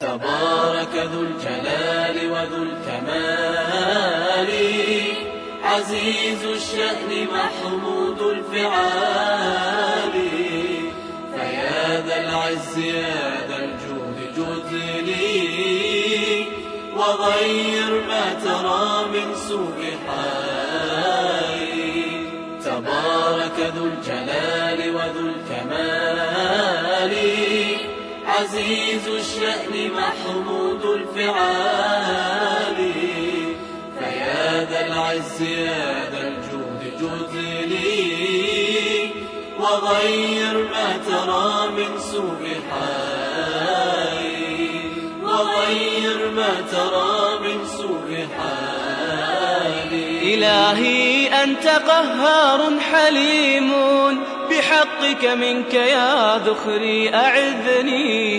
تبارك ذو الجلال وذو الكمال عزيز الشأن محمود الفعال فيا ذا العز يا ذا الجود جد لي وغير ما ترى من سوء حالي تبارك ذو الجلال وذو الكمال عزيز الشأن محمود الفعال فيا ذا العز يا ذا الجود جد لي وغير ما ترى من سوء حالي وغير ما ترى من سوء حالي إلهي أنت قهار حليم بحقك منك يا ذخري أعذني.